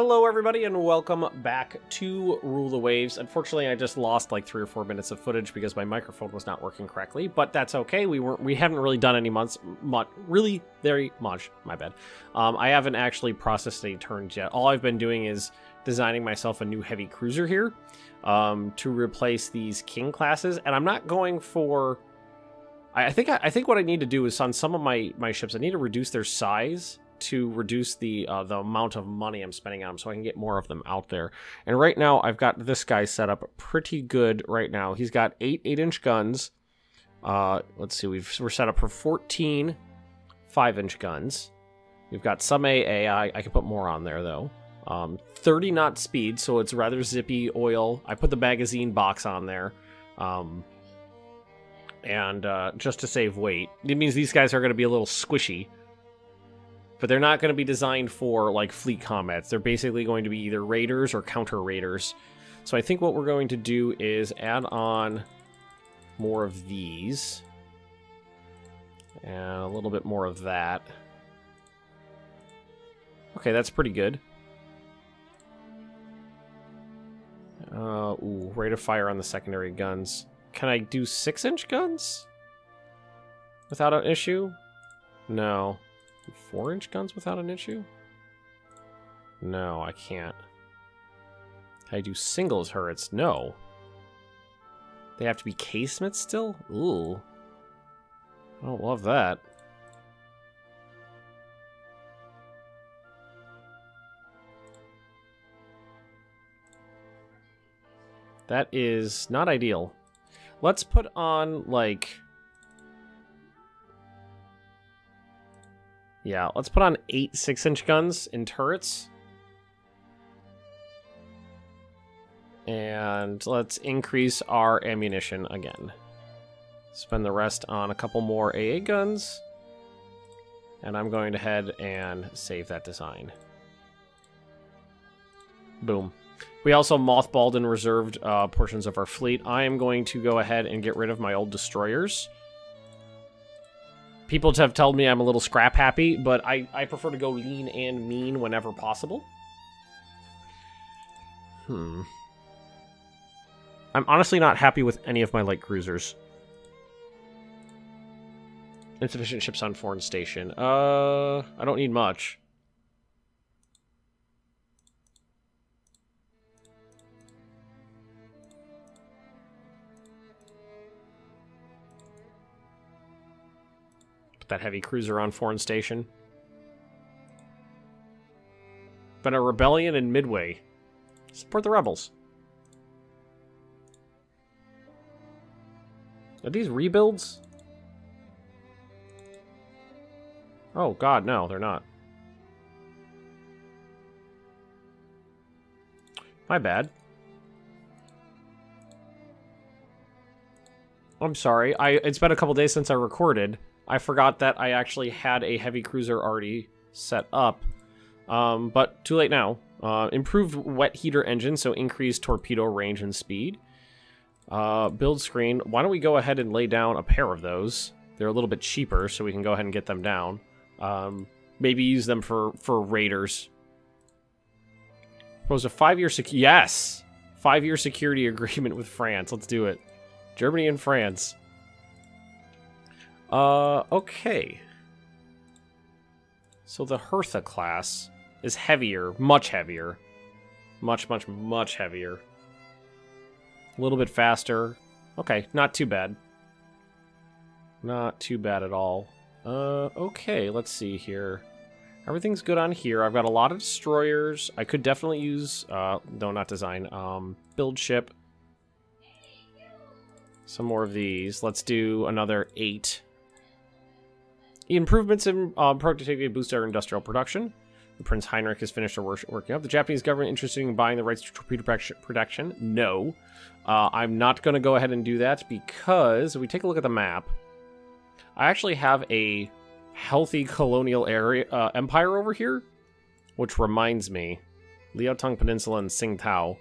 Hello everybody and welcome back to Rule the Waves. Unfortunately, I just lost like 3 or 4 minutes of footage because my microphone was not working correctly, but that's okay. We haven't really done any very much. My bad. I haven't actually processed any turns yet. All I've been doing is designing myself a new heavy cruiser here to replace these King classes, and I'm not going for. I think what I need to do is on some of my ships, I need to reduce their size to reduce the amount of money I'm spending on them so I can get more of them out there. And right now I've got this guy set up pretty good right now. He's got eight-inch guns. Let's see, we're set up for 14 5-inch guns. We've got some AA. I can put more on there though. 30 knot speed, so it's rather zippy oil. I put the magazine box on there. And just to save weight. It means these guys are going to be a little squishy. But they're not going to be designed for, like, fleet combats. They're basically going to be either raiders or counter-raiders. So I think what we're going to do is add on more of these. And a little bit more of that. Okay, that's pretty good. Ooh, rate of fire on the secondary guns. Can I do 6-inch guns? Without an issue? No. 4-inch guns without an issue? No, I can't. I do singles turrets. No. They have to be casemates still? Ooh. I don't love that. That is not ideal. Let's put on, like... Yeah, let's put on 8 6-inch guns in turrets. And let's increase our ammunition again. Spend the rest on a couple more AA guns. And I'm going to head and save that design. Boom. We also mothballed and reserved portions of our fleet. I am going to go ahead and get rid of my old destroyers. People have told me I'm a little scrap happy, but I prefer to go lean and mean whenever possible. I'm honestly not happy with any of my light cruisers. Insufficient ships on foreign station. I don't need much. That heavy cruiser on foreign station. But a rebellion in Midway. Support the rebels. Are these rebuilds? Oh god, no, they're not. My bad. I'm sorry. It's been a couple days since I recorded. I forgot that I actually had a heavy cruiser already set up, but too late now. Improved wet heater engine, so increased torpedo range and speed. Build screen. Why don't we go ahead and lay down a pair of those? They're a little bit cheaper, so we can go ahead and get them down. Maybe use them for raiders. Propose a 5-year security. Yes! 5-year security agreement with France. Let's do it. Germany and France. Okay. So the Hertha class is heavier, much heavier. Much heavier. A little bit faster. Okay, not too bad. Not too bad at all. Okay, let's see here. Everything's good on here. I've got a lot of destroyers. I could definitely use, no, not design, build ship. Some more of these. Let's do another 8. Improvements in productivity boost our industrial production. The Prince Heinrich has finished working up. The Japanese government interested in buying the rights to torpedo production? No. I'm not going to go ahead and do that because if we take a look at the map, I actually have a healthy colonial area empire over here, which reminds me, Liaotung Peninsula and Tsingtao.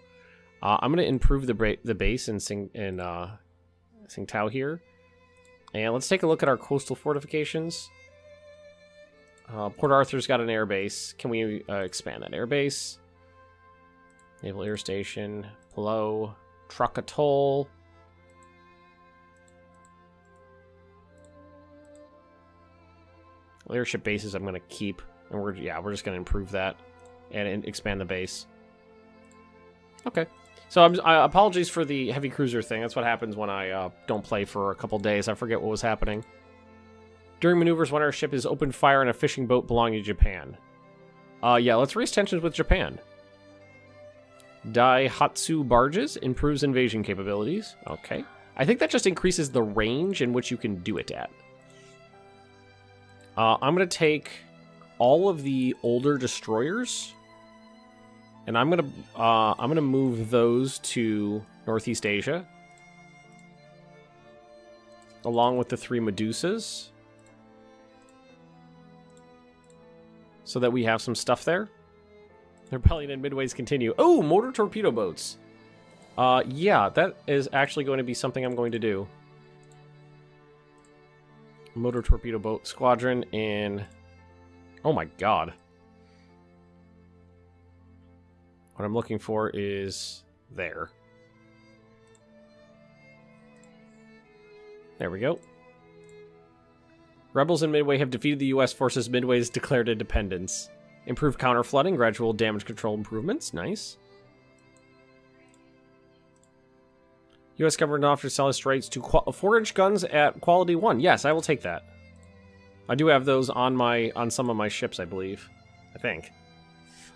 I'm going to improve the base in Tsingtao here. And let's take a look at our coastal fortifications. Port Arthur's got an airbase. Can we expand that airbase? Naval Air Station, below Truck Atoll. Leadership bases I'm going to keep, and we're just going to improve that and expand the base. Okay. So apologies for the heavy cruiser thing. That's what happens when I don't play for a couple days. I forget what was happening. During maneuvers, one airship is opened fire on a fishing boat belonging to Japan. Yeah, let's raise tensions with Japan. Daihatsu barges improves invasion capabilities. Okay. I think that just increases the range in which you can do it at. I'm going to take all of the older destroyers, and I'm gonna move those to Northeast Asia, along with the 3 Medusas, so that we have some stuff there. The rebellion and midways continue. Oh, motor torpedo boats. Yeah, that is actually going to be something I'm going to do. Motor torpedo boat squadron in. Oh my god. What I'm looking for is there. There we go. Rebels in Midway have defeated the U.S. forces. Midway's declared independence. Improved counter-flooding, gradual damage control improvements. Nice. U.S. government offers sells rights to forage guns at quality 1. Yes, I will take that. I do have those on some of my ships, I believe. I think.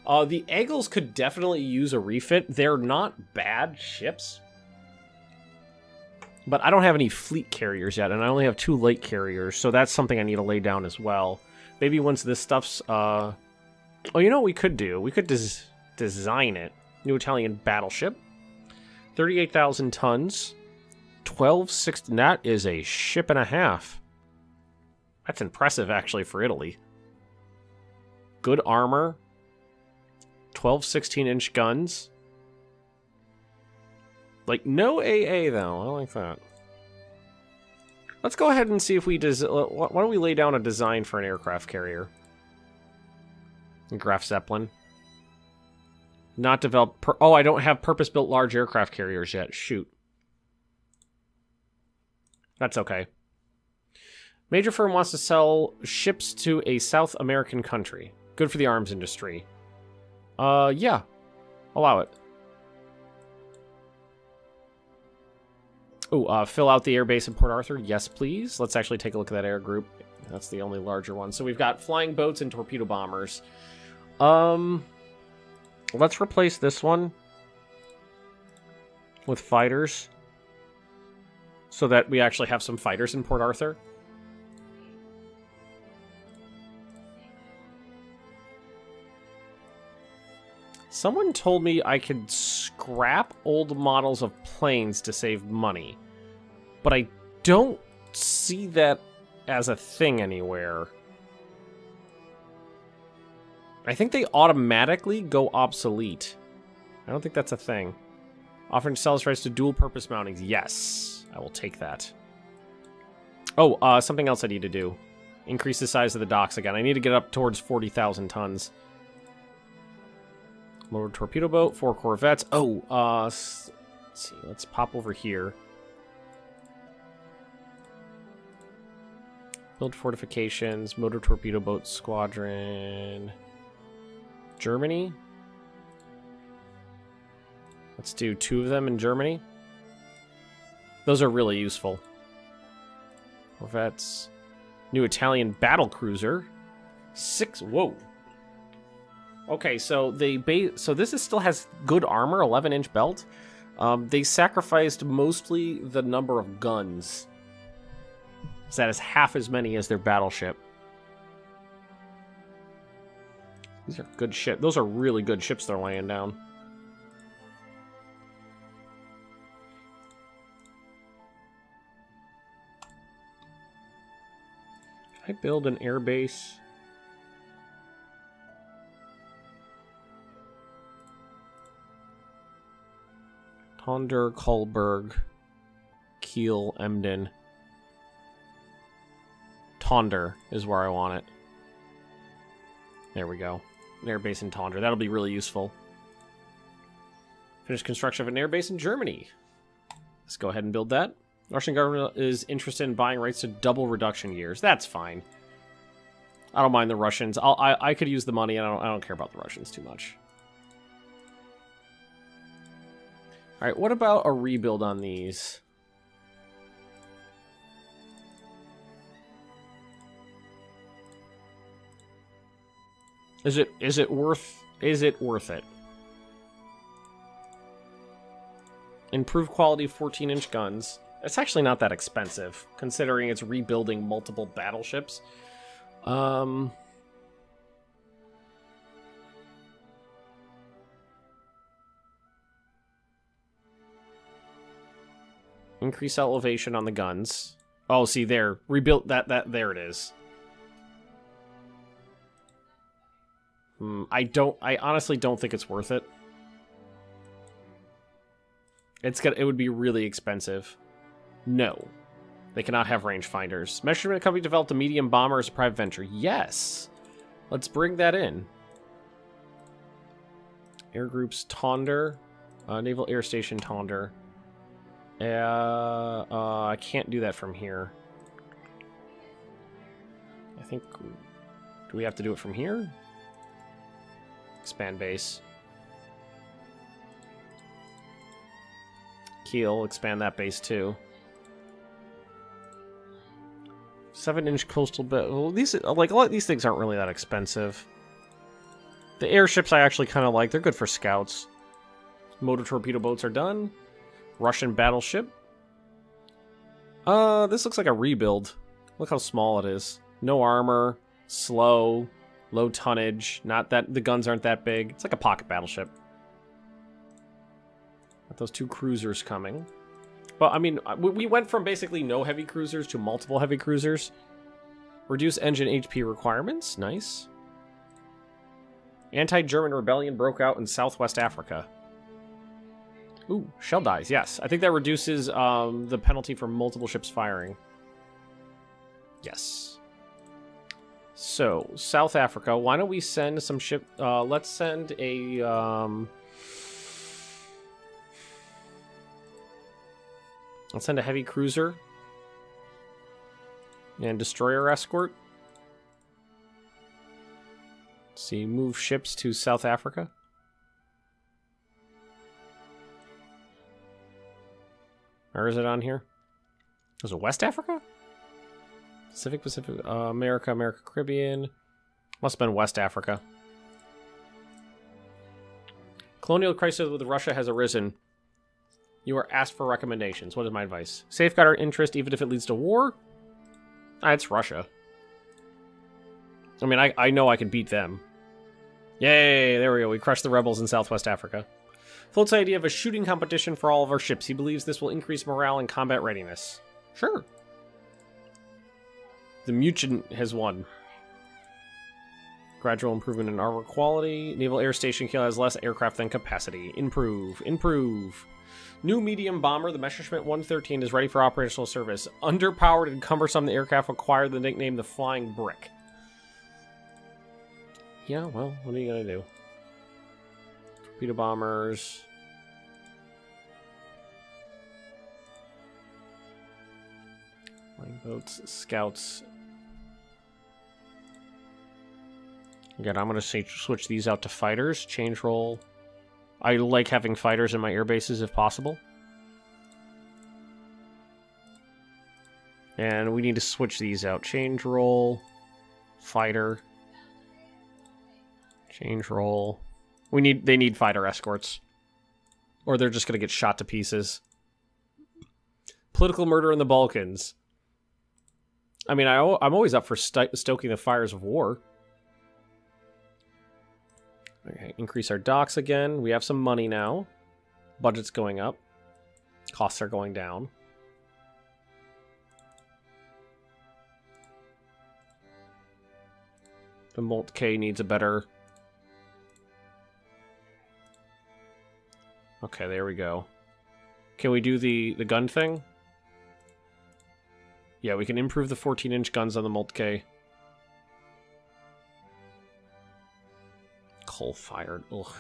The Eagles could definitely use a refit. They're not bad ships. But I don't have any fleet carriers yet, and I only have 2 light carriers, so that's something I need to lay down as well. Maybe once this stuff's, oh, you know what we could do? We could design it. New Italian battleship. 38,000 tons. 1260... That is a ship and a half. That's impressive, actually, for Italy. Good armor. 12 16-inch guns. Like, no AA, though. I don't like that. Let's go ahead and see if we... Why don't we lay down a design for an aircraft carrier? Graf Zeppelin. Not developed... Oh, I don't have purpose-built large aircraft carriers yet. Shoot. That's okay. Major firm wants to sell ships to a South American country. Good for the arms industry. Yeah. Allow it. Oh, fill out the airbase in Port Arthur. Yes, please. Let's actually take a look at that air group. That's the only larger one. So we've got flying boats and torpedo bombers. Let's replace this one with fighters so that we actually have some fighters in Port Arthur. Someone told me I could scrap old models of planes to save money, but I don't see that as a thing anywhere. I think they automatically go obsolete. I don't think that's a thing. Offering sells rights to dual-purpose mountings. Yes, I will take that. Oh, something else I need to do. Increase the size of the docks again. I need to get up towards 40,000 tons. Motor torpedo boat, 4 corvettes. Oh, let's see. Let's pop over here. Build fortifications, motor torpedo boat squadron. Germany. Let's do 2 of them in Germany. Those are really useful. Corvettes. New Italian battle cruiser. 6. Whoa. Okay, so they so this is still has good armor, 11-inch belt. They sacrificed mostly the number of guns. So that is half as many as their battleship. These are good ships. Those are really good ships they're laying down. Can I build an airbase? Ponder, Kohlberg, Kiel, Emden. Tonder is where I want it. There we go. An airbase in Tonder. That'll be really useful. Finished construction of an airbase in Germany. Let's go ahead and build that. Russian government is interested in buying rights to double reduction years. That's fine. I don't mind the Russians. I could use the money, and I don't care about the Russians too much. All right, what about a rebuild on these? Is it worth it? Improved quality 14-inch guns. It's actually not that expensive, considering it's rebuilding multiple battleships. Increase elevation on the guns. Oh, see there. Rebuilt that there it is. I honestly don't think it's worth it. It would be really expensive. No. They cannot have rangefinders. Messerschmitt Company developed a medium bomber as a private venture. Yes! Let's bring that in. Air groups Tonder. Naval Air Station Tonder. I can't do that from here. I think... Do we have to do it from here? Expand base. Kiel, expand that base too. 7-inch coastal bit. Well, these, like, a lot of these things aren't really that expensive. The airships I actually kind of like. They're good for scouts. Motor torpedo boats are done. Russian battleship. This looks like a rebuild. Look how small it is. No armor. Slow. Low tonnage. Not that the guns aren't that big. It's like a pocket battleship. Got those two cruisers coming. Well, I mean, we went from basically no heavy cruisers to multiple heavy cruisers. Reduce engine HP requirements. Nice. Anti-German rebellion broke out in Southwest Africa. Ooh, shell dies. Yes, I think that reduces the penalty for multiple ships firing. Yes. So, South Africa. Why don't we send some ship... let's send a... Let's send a heavy cruiser and destroyer escort. Let's see, move ships to South Africa. Where is it on here? Is it West Africa? Pacific, America, Caribbean. Must have been West Africa. Colonial crisis with Russia has arisen. You are asked for recommendations. What is my advice? Safeguard our interest even if it leads to war? It's Russia. I mean, I know I can beat them. Yay, there we go. We crushed the rebels in Southwest Africa. Float's idea of a shooting competition for all of our ships. He believes this will increase morale and combat readiness. Sure. The mutant has won. Gradual improvement in armor quality. Naval Air Station Kiel has less aircraft than capacity. Improve. Improve. New medium bomber, the Messerschmitt 113, is ready for operational service. Underpowered and cumbersome, the aircraft acquired the nickname the Flying Brick. Yeah, well, what are you going to do? Torpedo bombers. Flying boats, scouts. Again, I'm going to switch these out to fighters. Change role. I like having fighters in my air bases if possible. And we need to switch these out. Change roll, fighter, change roll. They need fighter escorts. Or they're just going to get shot to pieces. Political murder in the Balkans. I mean, I'm always up for stoking the fires of war. Okay, increase our docks again. We have some money now. Budget's going up. Costs are going down. The Moltke needs a better... Okay, there we go. Can we do the gun thing? Yeah, we can improve the 14-inch guns on the Moltke. Coal-fired, ugh.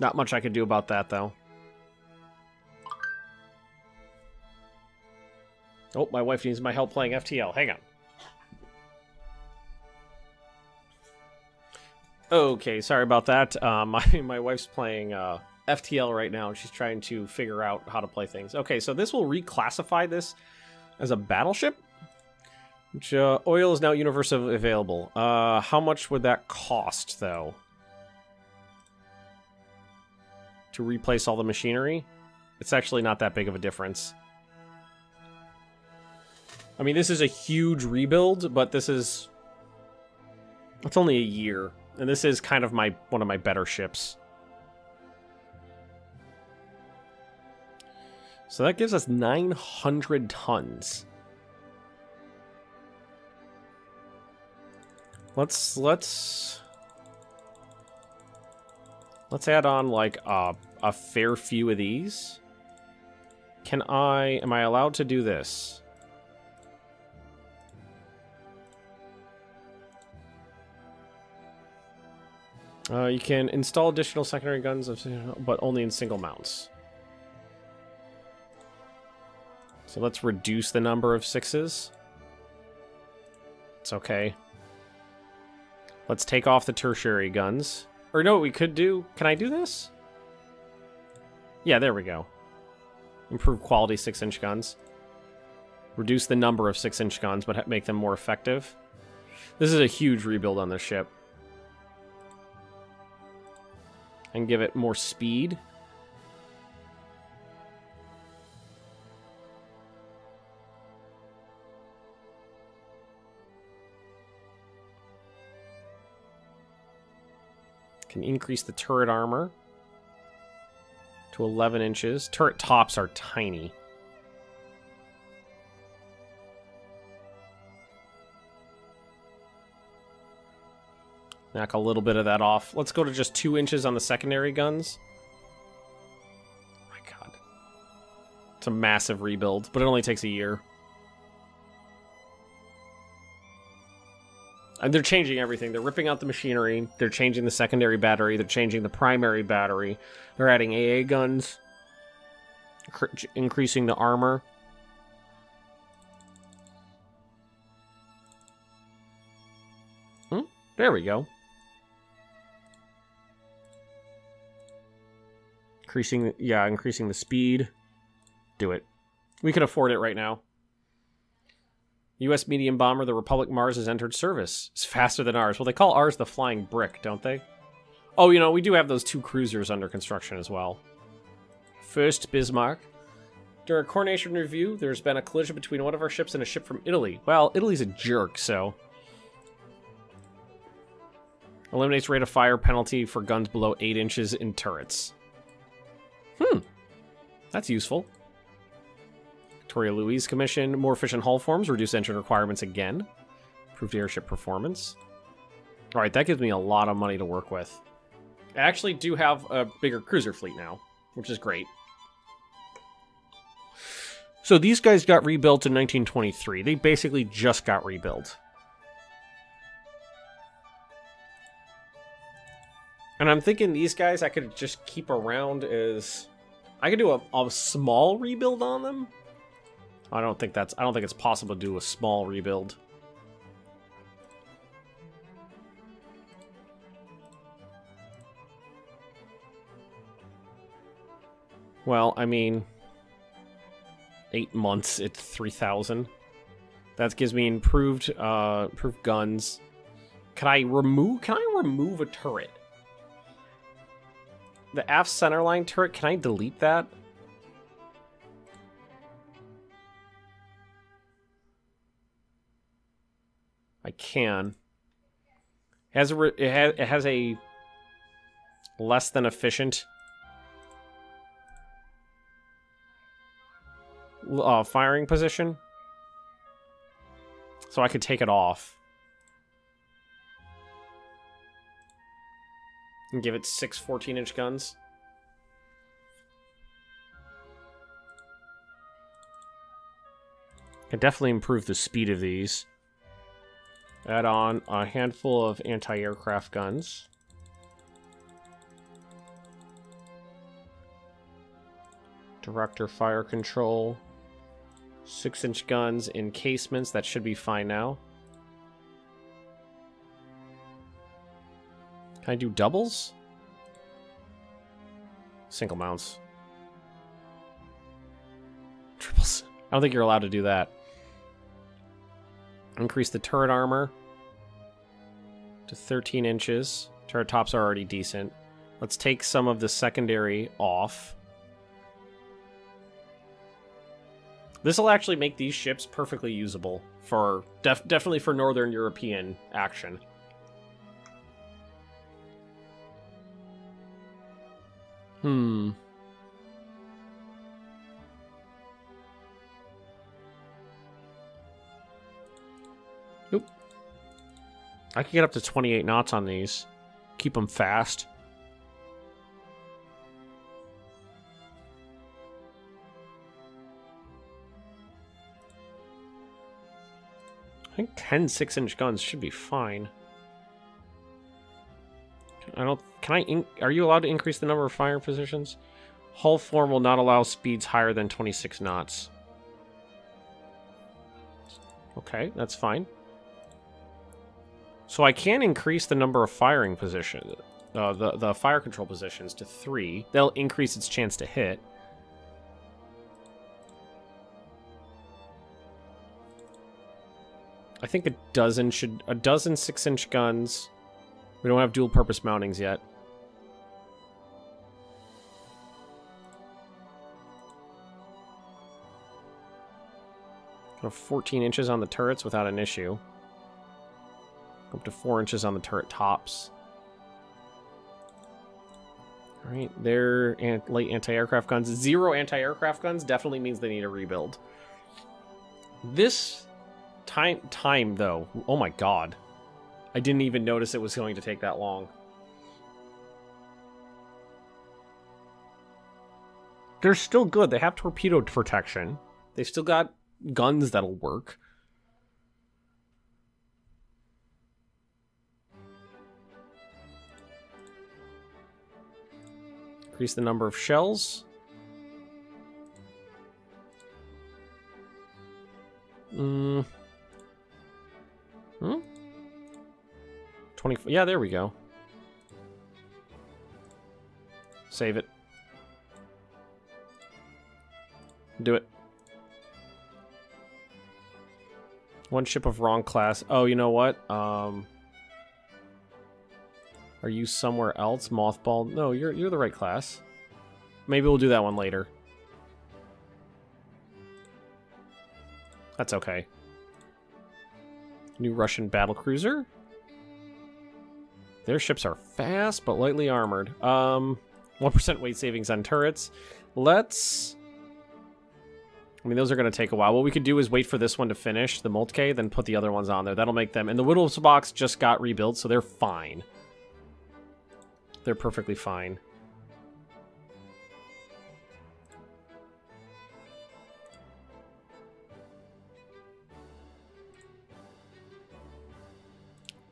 Not much I could do about that, though. Oh, my wife needs my help playing FTL. Hang on. Okay, sorry about that. My wife's playing FTL right now, and she's trying to figure out how to play things. Okay, so this will reclassify this as a battleship. Which, oil is now universally available. How much would that cost, though? To replace all the machinery? It's actually not that big of a difference. I mean, this is a huge rebuild, but this is... It's only a year. And this is kind of one of my better ships. So that gives us 900 tons. Let's add on like a fair few of these. Am I allowed to do this? You can install additional secondary guns, but only in single mounts. So let's reduce the number of 6s. It's okay. Let's take off the tertiary guns. Or no, we could do... Can I do this? Yeah, there we go. Improve quality 6-inch guns. Reduce the number of 6-inch guns, but make them more effective. This is a huge rebuild on this ship. And give it more speed. Can increase the turret armor to 11 inches. Turret tops are tiny. Knock a little bit of that off. Let's go to just 2 inches on the secondary guns. Oh my god. It's a massive rebuild, but it only takes a year. And they're changing everything. They're ripping out the machinery. They're changing the secondary battery. They're changing the primary battery. They're adding AA guns. Increasing the armor. There we go. Increasing the speed. Do it. We can afford it right now. U.S. medium bomber, the Republic Mars, has entered service. It's faster than ours. Well, they call ours the Flying Brick, don't they? Oh, you know, we do have those 2 cruisers under construction as well. First, Bismarck. During a coronation review, there's been a collision between one of our ships and a ship from Italy. Well, Italy's a jerk, so... Eliminates rate of fire penalty for guns below 8 inches in turrets. That's useful. Victoria Louise Commission. More efficient hull forms. Reduce engine requirements again. Improved airship performance. Alright, that gives me a lot of money to work with. I actually do have a bigger cruiser fleet now, which is great. So these guys got rebuilt in 1923. They basically just got rebuilt. And I'm thinking these guys I could just keep around as... I could do a small rebuild on them. I don't think it's possible to do a small rebuild. Well, I mean... 8 months, it's 3,000. That gives me improved guns. Can I remove a turret? The aft centerline turret, can I delete that? I can. It has a less than efficient firing position, so I could take it off and give it 6 14-inch guns. Can definitely improve the speed of these. Add on a handful of anti-aircraft guns. Director fire control. 6-inch guns in casements. That should be fine now. Can I do doubles? Single mounts. Triples. I don't think you're allowed to do that. Increase the turret armor to 13 inches. Turret tops are already decent. Let's take some of the secondary off. This will actually make these ships perfectly usable for definitely for Northern European action. Hmm. Nope. I could get up to 28 knots on these. Keep them fast. I think 10 6-inch guns should be fine. I don't. Are you allowed to increase the number of firing positions? Hull form will not allow speeds higher than 26 knots. Okay, that's fine. So I can increase the number of firing position, the fire control positions to 3. That'll increase its chance to hit. I think a dozen 6-inch guns. We don't have dual-purpose mountings yet. Got 14 inches on the turrets without an issue. Up to 4 inches on the turret tops. All right, they're light anti-aircraft guns. 0 anti-aircraft guns definitely means they need a rebuild. This time though. Oh my god. I didn't even notice it was going to take that long. They're still good. They have torpedo protection. They've still got guns that'll work. Increase the number of shells. Hmm? 24, yeah, there we go. Save it. Do it. One ship of wrong class. Oh, you know what? Are you somewhere else? Mothball? No, you're the right class. Maybe we'll do that one later. That's okay. New Russian battlecruiser. Their ships are fast but lightly armored. 1% weight savings on turrets. Let's... I mean, those are going to take a while. What we could do is wait for this one to finish, the Moltke, then put the other ones on there. That'll make them... And the Whittles box just got rebuilt, so they're fine. They're perfectly fine.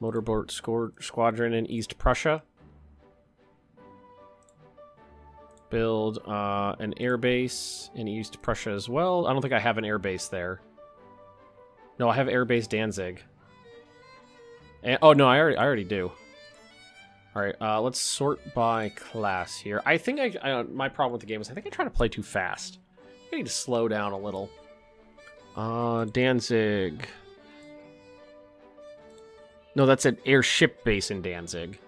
Motorboat Squadron in East Prussia. Build an airbase in East Prussia as well. I don't think I have an airbase there. No, I have airbase Danzig. And, oh, no, I already do. All right, let's sort by class here. I think my problem with the game is I think I try to play too fast. I need to slow down a little. Danzig... No, that's an airship base in Danzig.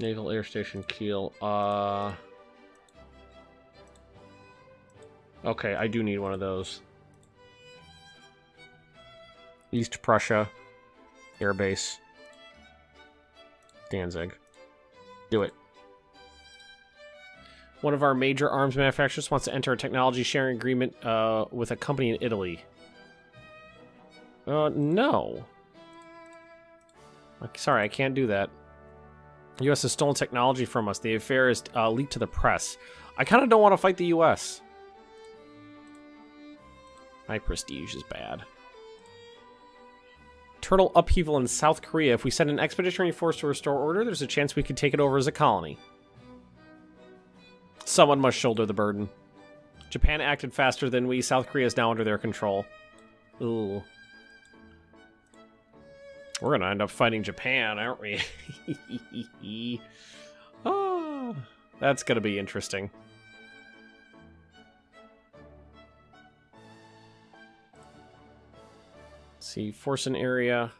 Naval Air Station Kiel. Okay, I do need one of those. East Prussia. Airbase. Danzig. Do it. One of our major arms manufacturers wants to enter a technology sharing agreement with a company in Italy. No. Sorry, I can't do that. The U.S. has stolen technology from us. The affair is leaked to the press. I kind of don't want to fight the U.S. My prestige is bad. internal upheaval in South Korea. If we send an expeditionary force to restore order, there's a chance we could take it over as a colony. Someone must shoulder the burden. Japan acted faster than we. South Korea is now under their control. Ooh. We're gonna end up fighting Japan, aren't we? Oh, that's gonna be interesting. Let's see, force in area,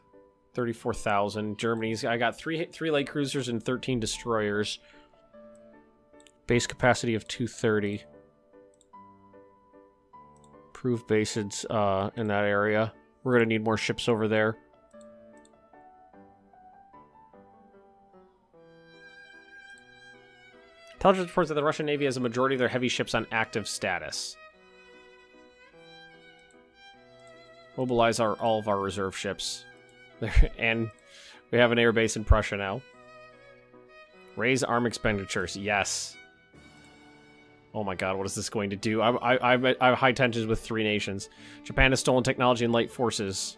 34,000. Germany's. I got three light cruisers and 13 destroyers. Base capacity of 230. Prove bases in that area. We're gonna need more ships over there. Intelligence reports that the Russian Navy has a majority of their heavy ships on active status. Mobilize all of our reserve ships. And we have an air base in Prussia now. Raise arm expenditures. Yes. Oh my god, what is this going to do? I have high tensions with three nations. Japan has stolen technology and light forces.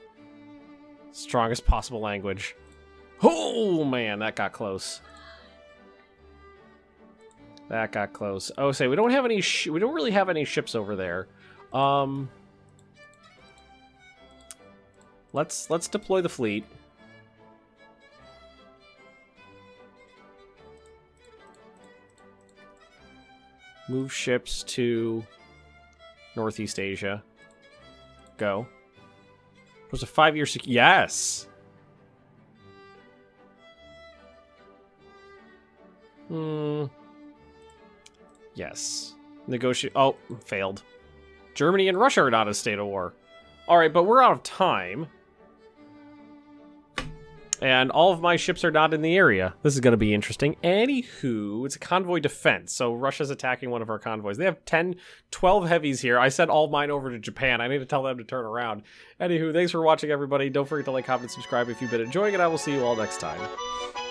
Strongest possible language. Oh man, that got close. That got close. Oh, say we don't have any. We don't really have any ships over there. Let's deploy the fleet. Move ships to Northeast Asia. Go. It was a 5-year. Yes. Hmm. Yes. Negotiate. Oh, failed. Germany and Russia are not a state of war. Alright, but we're out of time. And all of my ships are not in the area. This is going to be interesting. Anywho, it's a convoy defense. So Russia's attacking one of our convoys. They have 12 heavies here. I sent all mine over to Japan. I need to tell them to turn around. Anywho, thanks for watching, everybody. Don't forget to like, comment, subscribe if you've been enjoying it. I will see you all next time.